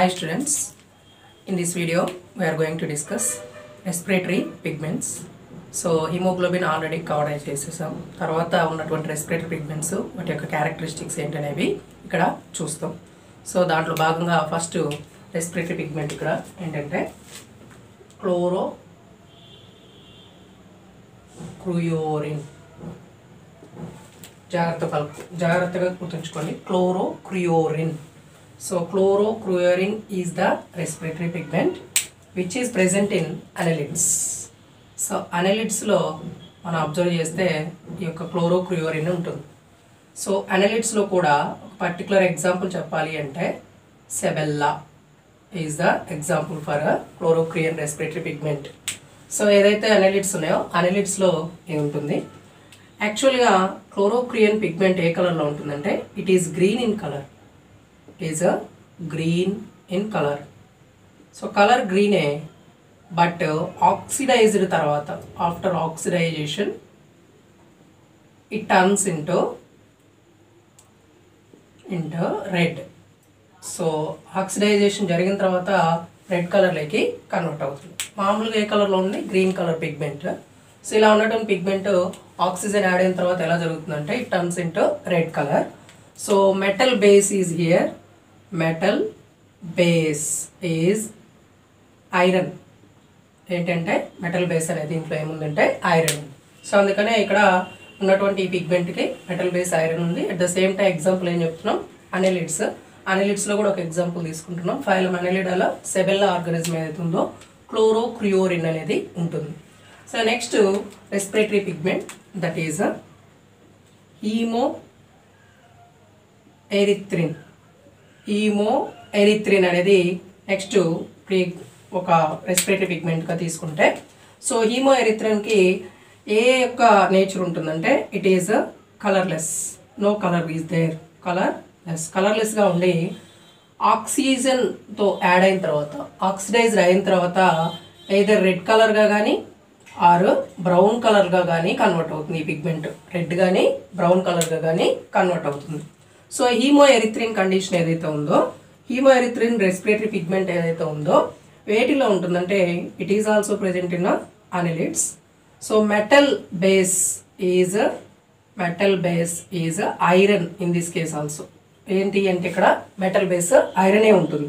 Hi students, in this video we are going to discuss respiratory pigments. So hemoglobin already covered chesam. Tarvata unnatuvanti respiratory pigments vati yokka characteristics entanevi ikkada chustam. So dantlo bhaganga first respiratory pigment ikkada entante chlorocruorin. Jagrattaga gurtunchukondi chlorocruorin. So chlorocruorin is the respiratory pigment which is present in annelids. So annelids lo mana observe chesthe yokka chlorocruorin untundi. So annelids lo kuda particular example cheppali ante Sabella is the example for a chlorocruorin respiratory pigment. So edaithe annelids unnayo annelids lo em untundi actually ga chlorocruorin pigment A color lo untundante it is green in color. Is a green in color. So color green hai, but oxidized tarvata, after oxidization it turns into red. So oxidization jarigin tarvata red color leki convert avutundi. Maamuluga e color lo undi green color pigment. So ila unnatun pigment oxygen add ayin tarvata ela jarugutundante it turns into red color. So metal base is here. Metal base is iron. Metal base అనేది దీంట్లో ఏముందంటే iron. So అందుకనే ఇక్కడ ఉన్నటువంటి పిగ్మెంట్కి metal base iron ఉంది. At the same time example ఏం చెప్తున్నాం అనెలిడ్స్. అనెలిడ్స్లో కూడా ఒక ఎగ్జాంపుల్ తీసుకుంటున్నాం. ఫైలం అనెలిడ్ అలా సెబెల్లా ఆర్గానిజం ఏదైతే ఉందో క్లోరోక్రియోరిన్ అనేది ఉంటుంది. So next respiratory pigment that is haemerythrin. Haemerythrin అనేది నెక్స్ట్ ఒక రెస్పిరేటరీ పిగ్మెంట్గా తీసుకుంటే సో హీమోఎరిథ్రిన్కి ఏ యొక్క నేచర్ ఉంటుందంటే it is colourless. No colour is there. కలర్లెస్గా ఉండి ఆక్సిజన్తో యాడ్ అయిన తర్వాత ఆక్సిడైజ్డ్ అయిన తర్వాత ఏదర్ రెడ్ కలర్గా కానీ ఆర్ బ్రౌన్ కలర్గా కానీ కన్వర్ట్ అవుతుంది. ఈ పిగ్మెంట్ రెడ్ కానీ బ్రౌన్ కలర్గా కానీ కన్వర్ట్ అవుతుంది. సో హీమోఎరిథ్రిన్ కండిషన్ ఏదైతే ఉందో హీమోఎరిథ్రిన్ రెస్పిరేటరీ పిగ్మెంట్ ఏదైతే ఉందో వేటిలో ఉంటుందంటే it is also present in annelids. So metal base is iron in this case also. ఏంటి అంటే ఇక్కడ మెటల్ బేస్ ఐరనే ఉంటుంది.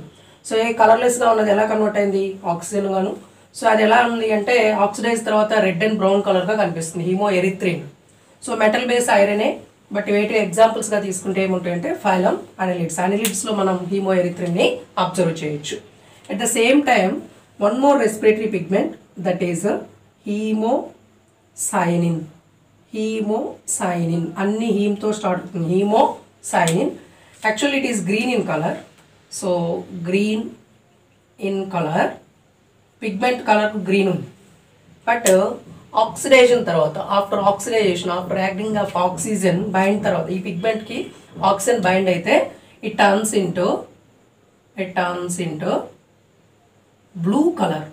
సో ఏ కలర్లెస్గా ఉన్నది ఎలా కన్వర్ట్ అయింది ఆక్సిజన్ గాను. సో అది ఎలా ఉంది అంటే ఆక్సిడైజ్ తర్వాత రెడ్ అండ్ బ్రౌన్ కలర్గా కనిపిస్తుంది హీమోఎరిథ్రిన్. సో మెటల్ బేస్ ఐరనే బట్ వేటి ఎగ్జాంపుల్స్గా తీసుకుంటే ఏముంటాయంటే ఫైలం అనెలిడ్స్. అనెలిడ్స్లో మనం హీమోఎరిథ్రిన్ని అబ్జర్వ్ చేయొచ్చు. At the same time one more respiratory pigment that is haemocyanin. Haemocyanin అన్ని హీమ్తో స్టార్ట్ అవుతుంది. Haemocyanin actually it is green in colour. So green in colour pigment colour green ఉంది. బట్ ఆక్సిడైజేషన్ తర్వాత after acting of oxygen bind తర్వాత ఈ పిగ్మెంట్కి oxygen bind అయితే it turns into blue colour.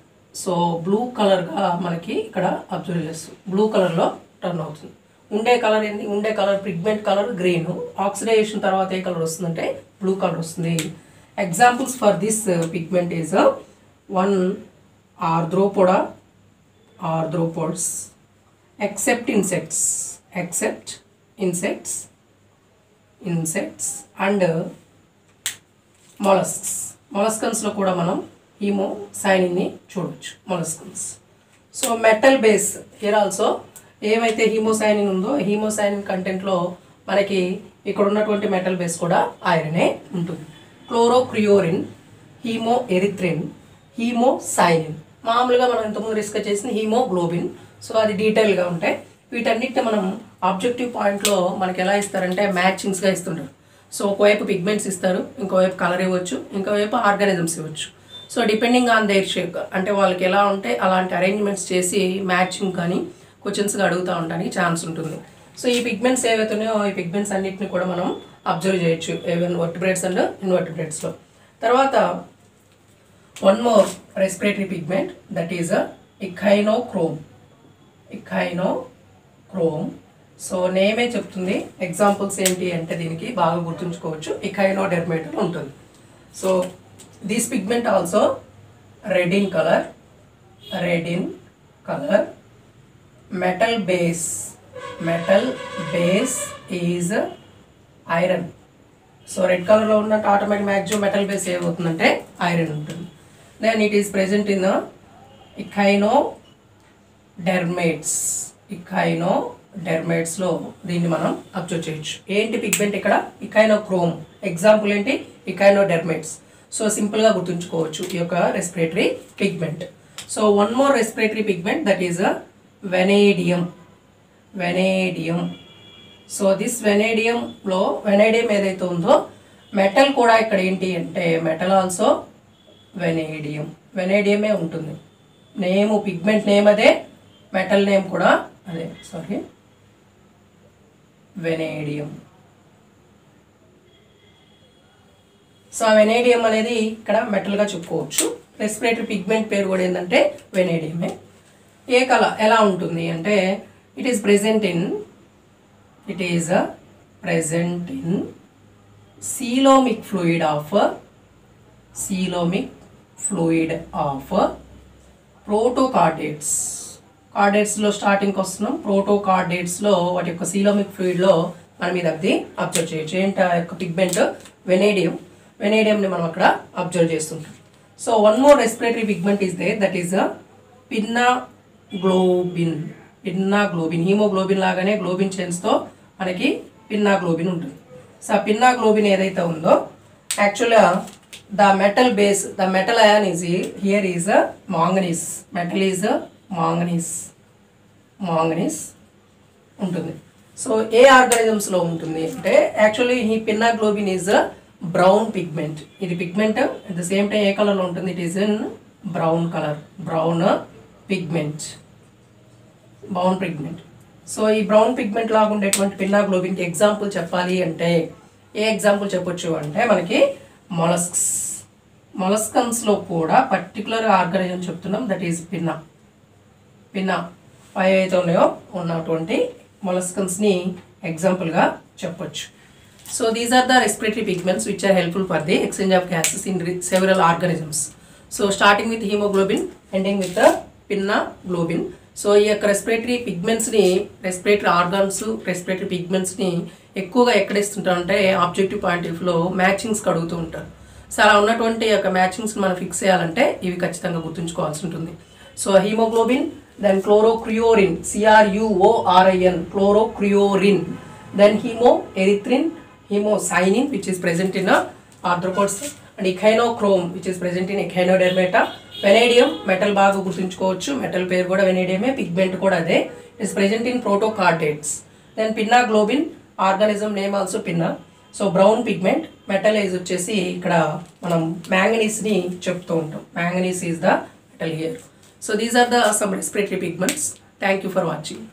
So blue కలర్గా మనకి ఇక్కడ అబ్జర్వ్ చేస్తుంది. బ్లూ కలర్లో టర్న్ అవుతుంది. ఉండే colour pigment colour green. Oxidisation తర్వాత ఏ కలర్ వస్తుందంటే బ్లూ కలర్ వస్తుంది. Examples for this pigment is one arthropods except insects and mollusks లో కూడా మనం హీమోసైనిన్ ని చూడొచ్చు. Molluscans so metal base here also ఏమైతే హీమోసైనిన్ ఉందో హీమోసైనిన్ కంటెంట్ లో మనకి ఇక్కడ ఉన్నటువంటి మెటల్ బేస్ కూడా ఐరనే ఉంటుంది. క్లోరోక్రియోరిన్, హీమోఎరిథ్రిన్, హీమోసైనిన్ మామూలుగా మనం ఇంతకుముందు డిస్కస్ చేసిన హీమోగ్లోబిన్. సో అది డీటెయిల్గా ఉంటాయి. వీటన్నిటిని మనం ఆబ్జెక్టివ్ పాయింట్లో మనకి ఎలా ఇస్తారంటే మ్యాచింగ్స్గా ఇస్తుంటారు. సో ఒకవైపు పిగ్మెంట్స్ ఇస్తారు, ఇంకోవైపు కలర్ ఇవ్వచ్చు, ఇంకోవైపు ఆర్గానిజమ్స్ ఇవ్వచ్చు. So depending on their shape అంటే వాళ్ళకి ఎలా ఉంటే అలాంటి అరేంజ్మెంట్స్ చేసి మ్యాచింగ్ కానీ క్వశ్చన్స్గా అడుగుతూ ఉండడానికి ఛాన్స్ ఉంటుంది. సో ఈ పిగ్మెంట్స్ ఏవైతున్నాయో ఈ పిగ్మెంట్స్ అన్నింటిని కూడా మనం అబ్జర్వ్ చేయొచ్చు ఈవెన్ వర్టిబ్రేట్స్ అండ్ ఇన్వర్టిబ్రేట్స్లో. తర్వాత one more respiratory pigment that is a echinochrome. So నేమే చెప్తుంది. ఎగ్జాంపుల్స్ ఏంటి అంటే దీనికి బాగా గుర్తుంచుకోవచ్చు. ఎఖైనోడెర్మేట్ ఉంటుంది. So This pigment also red in color, Metal base, is iron. So red color lo unna automatic maximum metal base em avuthundante iron untundi. Then it is present in the echinodermates. Echinodermates lo deenni manam observe cheyochu. Enti pigment ikkada echinochrome. Example enti echinodermates. So simple ga gurtunchukovachu ee oka respiratory pigment. So one more respiratory pigment, that is a vanadium. So this vanadium flow, ఏదైతే ఉందో metal కూడా ఇక్కడ ఏంటి అంటే metal also vanadium, వెనేడియమే ఉంటుంది. Name pigment name అదే, metal name కూడా అదే, సారీ వెనేడియం. సో ఆ వెనేడియం అనేది ఇక్కడ మెటల్గా చెప్పుకోవచ్చు. రెస్పిరేటరీ పిగ్మెంట్ పేరు కూడా ఏంటంటే వెనేడియమే. ఏ కళ ఎలా ఉంటుంది అంటే it is present in coelomic fluid of protocordates. Cordates లో స్టార్టింగ్కి వస్తున్నాం. Protocordates లో వాటి యొక్క coelomic fluid లో మనం ఇది అది అబ్జర్వ్ చేయొచ్చు. ఏంటి ఆ యొక్క పిగ్మెంట్ వెనేడియం, వెనేడియంని మనం అక్కడ అబ్జర్వ్ చేస్తుంటాం. So one more respiratory pigment is there, that is pinnaglobin. Haemoglobin లాగానే గ్లోబిన్ చైన్స్తో మనకి పిన్నాగ్లోబిన్ ఉంటుంది. సో ఆ పిన్నాగ్లోబిన్ ఏదైతే ఉందో యాక్చువల్గా the metal base, the metal ion is here is manganese. Metal is manganese, ఉంటుంది. సో ఏ ఆర్గానిజమ్స్లో ఉంటుంది అంటే యాక్చువల్లీ ఈ పిన్నాగ్లోబిన్ ఈజ్ బ్రౌన్ పిగ్మెంట్. ఇది pigment at the same time ఏ కలర్లో ఉంటుంది, it is in brown colour, brown pigment, brown pigment. So ఈ బ్రౌన్ పిగ్మెంట్ లాగా ఉండేటువంటి పిన్నాగ్లోబిన్కి ఎగ్జాంపుల్ చెప్పాలి అంటే ఏ ఎగ్జాంపుల్ చెప్పొచ్చు అంటే మనకి మొలస్క్స్, మొలస్కన్స్లో కూడా పర్టికులర్ ఆర్గానిజం చెప్తున్నాం, దట్ ఈజ్ పిన్నా. పై అయితే ఉన్నాయో ఉన్నటువంటి మొలస్కన్స్ని ఎగ్జాంపుల్గా చెప్పొచ్చు. So these are the respiratory pigments which are helpful for the exchange of gases in several organisms. So starting with haemoglobin, ending with pinnaglobin. So ఈ యొక్క రెస్పిరేటరీ పిగ్మెంట్స్ని, రెస్పిరేటరీ ఆర్గాన్స్, రెస్పిరేటరీ పిగ్మెంట్స్ని ఎక్కువగా ఎక్కడిస్తుంటారంటే ఆబ్జెక్టివ్ పాయింట్ ఆఫ్ వ్యూలో మ్యాచింగ్స్కి అడుగుతూ ఉంటారు. So అలా ఉన్నటువంటి యొక్క మ్యాచింగ్స్ని మనం ఫిక్స్ చేయాలంటే ఇవి ఖచ్చితంగా గుర్తుంచుకోవాల్సి ఉంటుంది. So haemoglobin, then chlorocruorin, CLORIN, chlorocruorin, then haemerythrin, haemocyanin which is present in arthropods, and echinochrome which is present in echinodermata. Vanadium metal బాగా గుర్తుంచుకోవచ్చు, మెటల్ పేరు కూడా వెనేడియమే, పిగ్మెంట్ కూడా అదే, it's present in protochordates. Then pinnaglobin, organism name also pinna. So brown pigment, metal is వచ్చేసి ఇక్కడ మనం మ్యాంగనీస్ని చెప్తూ ఉంటాం, manganese is the metal here. So these are the some respiratory pigments. Thank you for watching.